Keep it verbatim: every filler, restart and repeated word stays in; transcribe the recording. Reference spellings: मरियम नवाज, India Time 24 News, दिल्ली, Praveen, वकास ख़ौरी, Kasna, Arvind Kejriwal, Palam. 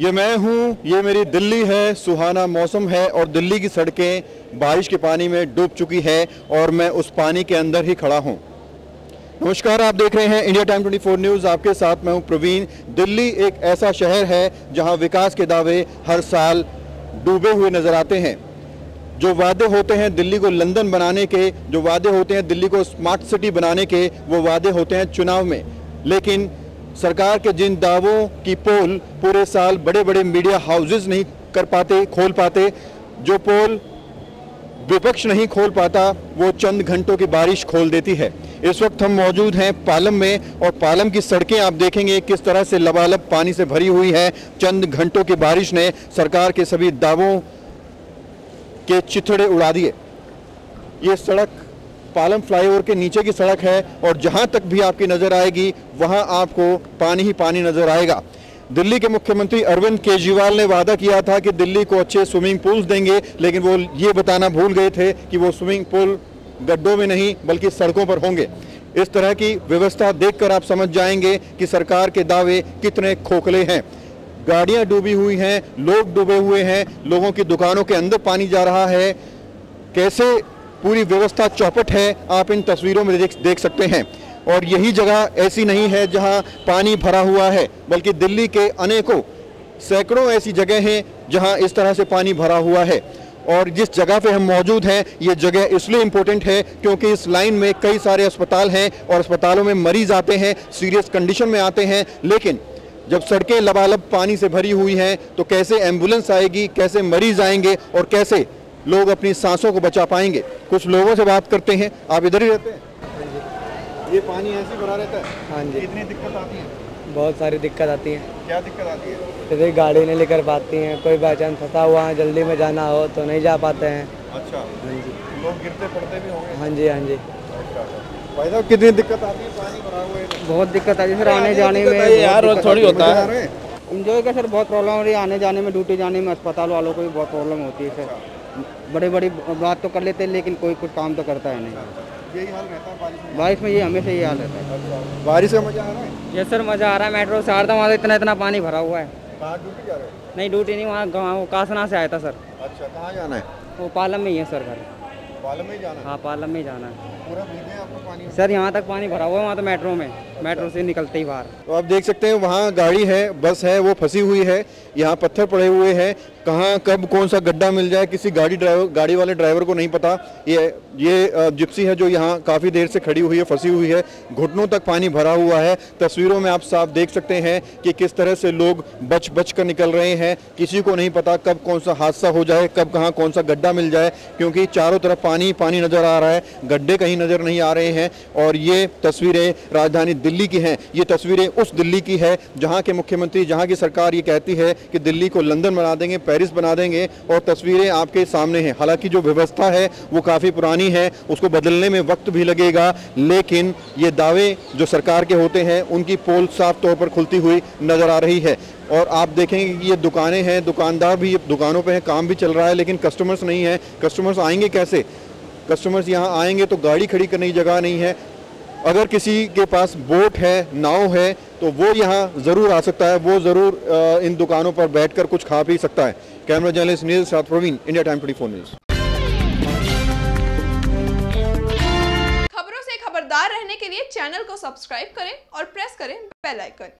ये मैं हूँ, ये मेरी दिल्ली है। सुहाना मौसम है और दिल्ली की सड़कें बारिश के पानी में डूब चुकी है और मैं उस पानी के अंदर ही खड़ा हूँ। नमस्कार, आप देख रहे हैं इंडिया टाइम चौबीस न्यूज़, आपके साथ मैं हूं प्रवीण। दिल्ली एक ऐसा शहर है जहां विकास के दावे हर साल डूबे हुए नज़र आते हैं। जो वादे होते हैं दिल्ली को लंदन बनाने के, जो वादे होते हैं दिल्ली को स्मार्ट सिटी बनाने के, वो वादे होते हैं चुनाव में। लेकिन सरकार के जिन दावों की पोल पूरे साल बड़े बड़े मीडिया हाउसेज नहीं कर पाते, खोल पाते, जो पोल विपक्ष नहीं खोल पाता, वो चंद घंटों की बारिश खोल देती है। इस वक्त हम मौजूद हैं पालम में और पालम की सड़कें आप देखेंगे किस तरह से लबालब पानी से भरी हुई है। चंद घंटों की बारिश ने सरकार के सभी दावों के चिथड़े उड़ा दिए। ये सड़क पालम फ्लाईओवर के नीचे की सड़क है और जहां तक भी आपकी नज़र आएगी वहां आपको पानी ही पानी नजर आएगा। दिल्ली के मुख्यमंत्री अरविंद केजरीवाल ने वादा किया था कि दिल्ली को अच्छे स्विमिंग पूल्स देंगे, लेकिन वो ये बताना भूल गए थे कि वो स्विमिंग पूल गड्ढों में नहीं बल्कि सड़कों पर होंगे। इस तरह की व्यवस्था देखकर आप समझ जाएंगे कि सरकार के दावे कितने खोखले हैं। गाड़ियां डूबी हुई हैं, लोग डूबे हुए हैं, लोगों की दुकानों के अंदर पानी जा रहा है। कैसे पूरी व्यवस्था चौपट है आप इन तस्वीरों में देख सकते हैं। और यही जगह ऐसी नहीं है जहां पानी भरा हुआ है, बल्कि दिल्ली के अनेकों सैकड़ों ऐसी जगह हैं जहां इस तरह से पानी भरा हुआ है। और जिस जगह पे हम मौजूद हैं ये जगह इसलिए इम्पोर्टेंट है क्योंकि इस लाइन में कई सारे अस्पताल हैं और अस्पतालों में मरीज़ आते हैं, सीरियस कंडीशन में आते हैं। लेकिन जब सड़कें लबालब पानी से भरी हुई हैं तो कैसे एम्बुलेंस आएगी, कैसे मरीज़ आएंगे और कैसे लोग अपनी सांसों को बचा पाएंगे। कुछ लोगों से बात करते हैं। आप इधर ही रहते हैं? ये पानी ऐसे भरा रहता है? हाँ जी। इतनी दिक्कत आती है? बहुत सारी दिक्कत आती है। क्या दिक्कत आती है? जैसे गाड़ी नहीं लेकर पाती हैं, कोई बाई चांस फंसा हुआ है, जल्दी में जाना हो तो नहीं जा पाते हैं। अच्छा। हाँ जी, लोग गिरते पड़ते भी होंगे? हाँ जी, हाँ जी। भाई साहब, कितनी दिक्कत आती है? पानी भरा हुआ है, बहुत दिक्कत आती है सर। आने जाने में यार थोड़ी होता है, इंजॉय का सर बहुत प्रॉब्लम हो रही है। आने जाने में, ड्यूटी जाने में अस्पताल वालों को भी बहुत प्रॉब्लम होती है सर। बड़ी बड़ी बात तो कर लेते हैं लेकिन कोई कुछ काम तो करता है नहीं। यही हाल रहता है बारिश में, ये हमेशा यही हाल रहता है। बारिश में मजा आ रहा है? यस सर, मज़ा आ रहा है। मेट्रो से आ रहा था, वहाँ इतना इतना पानी भरा हुआ है। बाहर ड्यूटी जा रहे हैं? नहीं, ड्यूटी नहीं, वहाँ गाँव कासना से आया था सर। अच्छा, कहाँ जाना है? वो पालम में ही है सर। घर पालम में ही जाना है? हाँ, पालम में ही जाना है। पूरा भीगे आपको पानी सर? यहाँ तक पानी भरा हुआ है, वहाँ तो मेट्रो में, मेट्रो से निकलते ही बाहर। तो आप देख सकते हैं वहाँ गाड़ी है, बस है, वो फंसी हुई है। यहाँ पत्थर पड़े हुए हैं, कहाँ कब कौन सा गड्ढा मिल जाए किसी गाड़ी ड्राइवर गाड़ी वाले ड्राइवर को नहीं पता। ये ये जिप्सी है जो यहाँ काफ़ी देर से खड़ी हुई है, फंसी हुई है, घुटनों तक पानी भरा हुआ है। तस्वीरों में आप साफ देख सकते हैं कि किस तरह से लोग बच बच कर निकल रहे हैं। किसी को नहीं पता कब कौन सा हादसा हो जाए, कब कहाँ कौन सा गड्ढा मिल जाए, क्योंकि चारों तरफ पानी पानी नज़र आ रहा है, गड्ढे कहीं नज़र नहीं आ रहे हैं। और ये तस्वीरें राजधानी दिल्ली की हैं, ये तस्वीरें उस दिल्ली की है जहाँ के मुख्यमंत्री, जहाँ की सरकार ये कहती है कि दिल्ली को लंदन बना देंगे, पेरिस बना देंगे, और तस्वीरें आपके सामने हैं। हालांकि जो व्यवस्था है वो काफ़ी पुरानी है, उसको बदलने में वक्त भी लगेगा, लेकिन ये दावे जो सरकार के होते हैं उनकी पोल साफ तौर पर खुलती हुई नज़र आ रही है। और आप देखेंगे कि ये दुकानें हैं, दुकानदार भी दुकानों पर हैं, काम भी चल रहा है, लेकिन कस्टमर्स नहीं हैं। कस्टमर्स आएंगे कैसे? कस्टमर्स यहाँ आएंगे तो गाड़ी खड़ी करने की जगह नहीं है। अगर किसी के पास बोट है, नाव है, तो वो यहाँ ज़रूर आ सकता है, वो ज़रूर इन दुकानों पर बैठकर कुछ खा पी सकता है। कैमरा जर्नलिस्ट नील साथ प्रवीण, इंडिया टाइम चौबीस न्यूज़। खबरों से खबरदार रहने के लिए चैनल को सब्सक्राइब करें और प्रेस करें बेल आइकन।